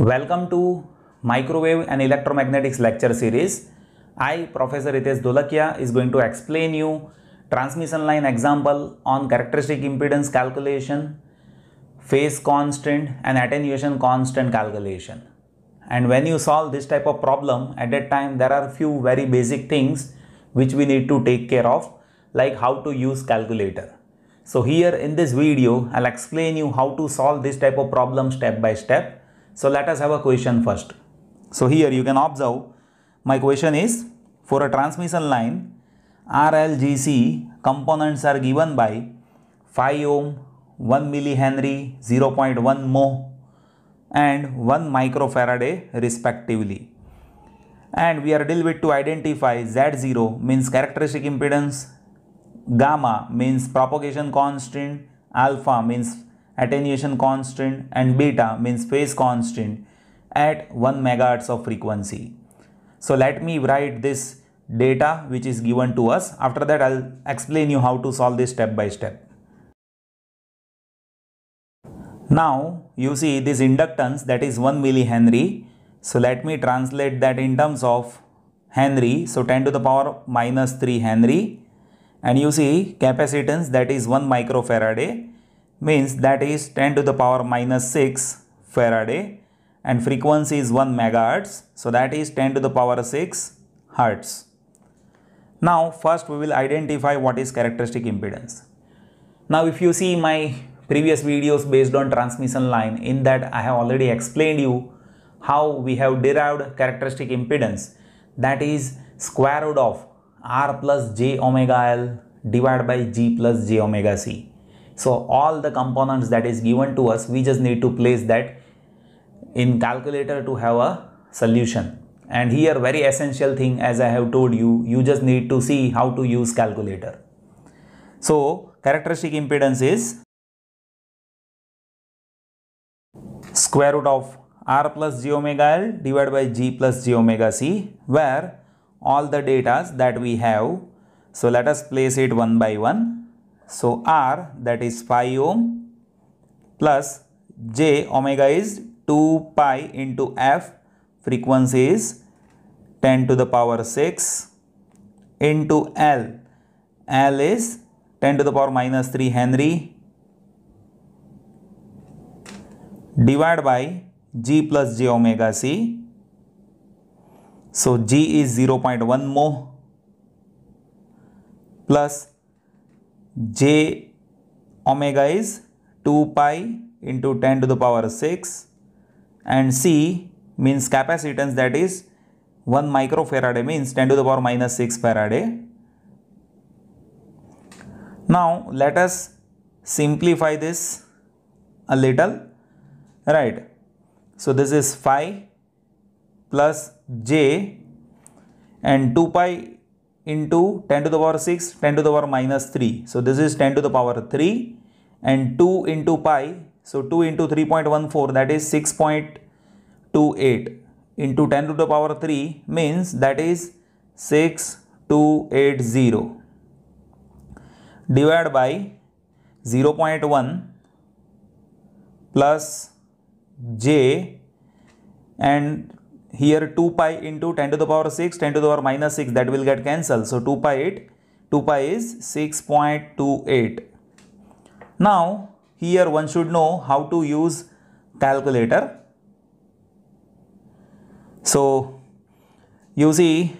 Welcome to microwave and electromagnetics lecture series. I professor Itesh Dholakia is going to explain you transmission line example on characteristic impedance calculation, phase constant and attenuation constant calculation. And when you solve this type of problem at that time there are few very basic things which we need to take care of, like how to use calculator. So here in this video, I'll explain you how to solve this type of problem step by step. So let us have a question first. So here you can observe my question is, for a transmission line, RLGC components are given by 5 ohm, 1 millihenry, 0.1 Mo and 1 microfaraday respectively. And we are dealt with to identify Z0 means characteristic impedance, gamma means propagation constant, alpha means attenuation constant and beta means phase constant at 1 megahertz of frequency. So let me write this data which is given to us. After that I'll explain you how to solve this step by step. Now you see this inductance, that is 1 millihenry. So let me translate that in terms of henry. So 10 to the power minus 3 henry. And you see capacitance, that is 1 microfaraday, means that is 10 to the power minus 6 faraday, and frequency is 1 megahertz, so that is 10 to the power 6 hertz. Now first we will identify what is characteristic impedance. Now if you see my previous videos based on transmission line, in that I have already explained you how we have derived characteristic impedance, that is square root of R plus j omega l divided by g plus j omega c. So all the components that is given to us, we just need to place that in calculator to have a solution. And here very essential thing, as I have told you, you just need to see how to use calculator. So characteristic impedance is square root of R plus j omega l divided by g plus j omega c, where all the data that we have, so let us place it one by one. So R, that is 5 ohm plus j omega is 2 pi into f, frequency is 10 to the power 6, into L, L is 10 to the power minus 3 henry, divided by g plus j omega c. So G is 0.1 Mo plus J omega is 2 pi into 10 to the power 6, and C means capacitance, that is 1 microfarad means 10 to the power minus 6 faraday. Now let us simplify this a little, right? So this is 5 plus j and 2 pi into 10 to the power 6, 10 to the power minus 3. So this is 10 to the power 3 and 2 into pi. So 2 into 3.14, that is 6.28 into 10 to the power 3 means that is 6280 divided by 0.1 plus j, and here 2 pi into 10 to the power 6, 10 to the power minus 6, that will get cancelled. So 2 pi is 6.28. Now here one should know how to use calculator. So you see,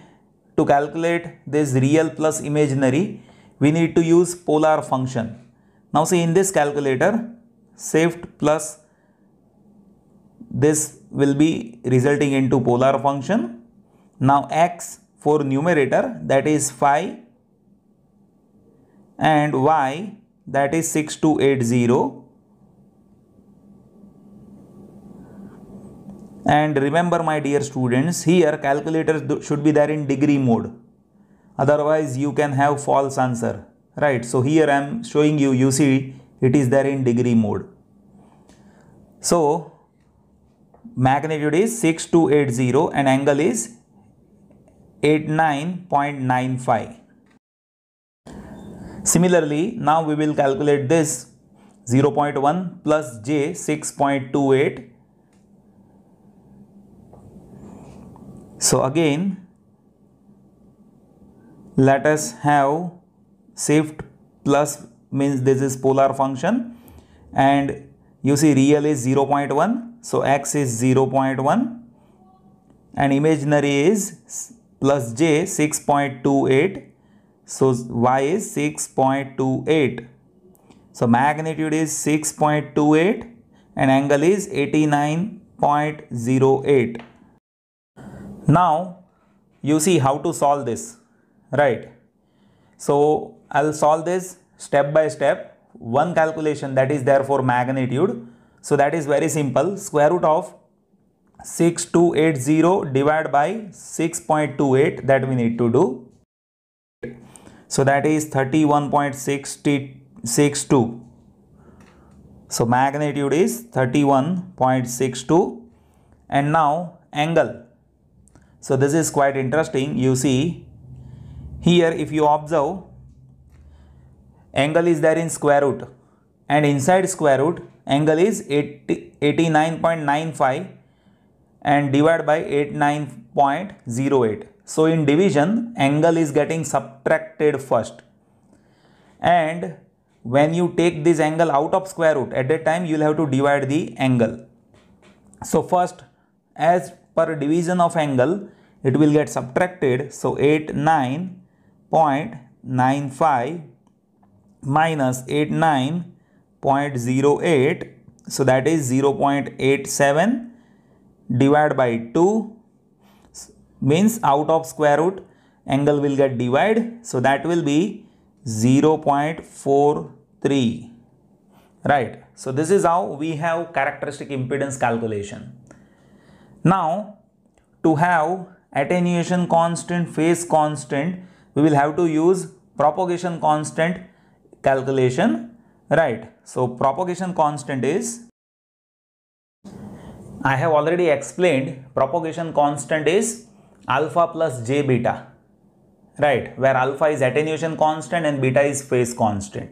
to calculate this real plus imaginary, we need to use polar function. Now see, in this calculator, shift plus this will be resulting into polar function. Now x for numerator, that is 5, and y, that is 6280. And remember my dear students, here calculator should be there in degree mode, otherwise you can have false answer, right? So here I am showing you, you see it is there in degree mode. So magnitude is 6280 and angle is 89.95. Similarly, now we will calculate this 0.1 plus j 6.28 So again, let us have shift plus, means this is polar function, and you see real is 0.1, so x is 0.1 and imaginary is plus j 6.28, so y is 6.28. So magnitude is 6.28 and angle is 89.08. Now you see how to solve this, right? So I'll solve this step by step. One calculation, that is there for magnitude. So that is very simple. Square root of 6280 divided by 6.28, that we need to do. So that is 31.62. So magnitude is 31.62. And now angle. So this is quite interesting. You see here, if you observe, angle is there in square root, and inside square root angle is 89.95 and divided by 89.08. So in division, angle is getting subtracted first, and when you take this angle out of square root, at that time you will have to divide the angle. So first, as per division of angle, it will get subtracted. So 89.95 minus 89.08, so that is 0.87, divided by 2, means out of square root angle will get divided, so that will be 0.43, right? So this is how we have characteristic impedance calculation. Now to have attenuation constant, phase constant, we will have to use propagation constant calculation, right? So propagation constant is, I have already explained, propagation constant is alpha plus j beta, right, where alpha is attenuation constant and beta is phase constant.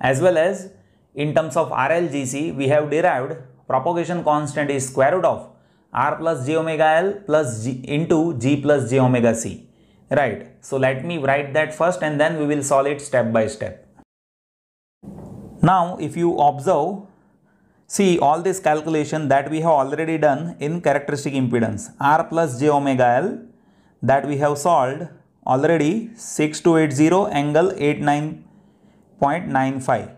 As well as in terms of RLGC, we have derived propagation constant is square root of r plus j omega l plus g into g plus j omega c, right? So let me write that first and then we will solve it step by step. Now if you observe, see all this calculation that we have already done in characteristic impedance, r plus j omega l, that we have solved already 6280 angle 89.95,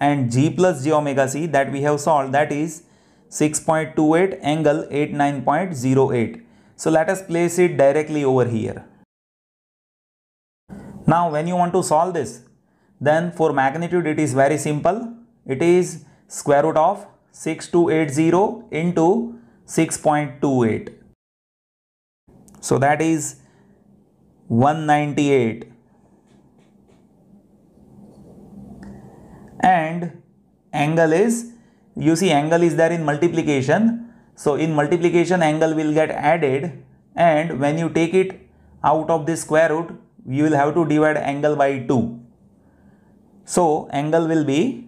and g plus j omega c that we have solved, that is 6.28 angle 89.08. So let us place it directly over here. Now when you want to solve this, then for magnitude it is very simple. It is square root of 6280 into 6.28. So that is 198, and angle is, you see angle is there in multiplication, so in multiplication angle will get added, and when you take it out of this square root you will have to divide angle by 2, so angle will be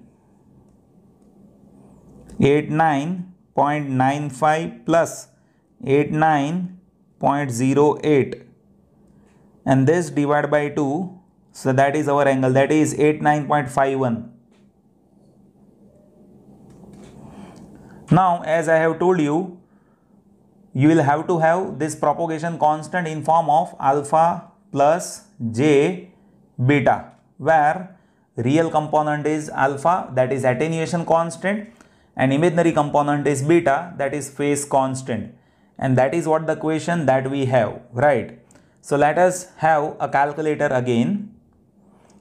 89.95 plus 89.08, and this divided by 2, so that is our angle, that is 89.51. Now as I have told you, you will have to have this propagation constant in form of alpha plus j beta, where real component is alpha, that is attenuation constant, and imaginary component is beta, that is phase constant, and that is what the equation that we have, right? So let us have a calculator again.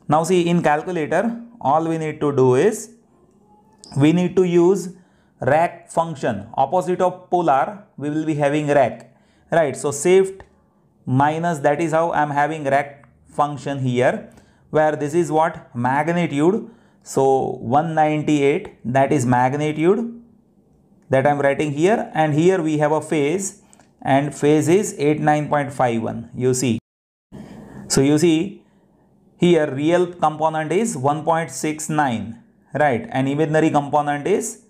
Now see, in calculator all we need to do is, we need to use rack function. Opposite of polar we will be having rack, right? So shift minus, that is how I am having rack function here, where this is what, magnitude. So 198, that is magnitude that I am writing here, and here we have a phase, and phase is 89.51, you see. So you see here real component is 1.69, right, and imaginary component is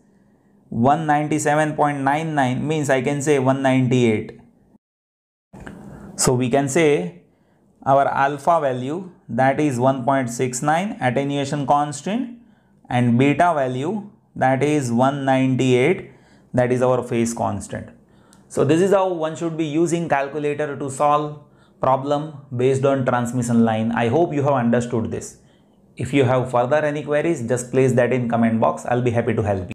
197.99, means I can say 198. So we can say our alpha value, that is 1.69 attenuation constant, and beta value, that is 198, that is our phase constant. So this is how one should be using calculator to solve problem based on transmission line. I hope you have understood this. If you have further any queries, just place that in comment box. I'll be happy to help you.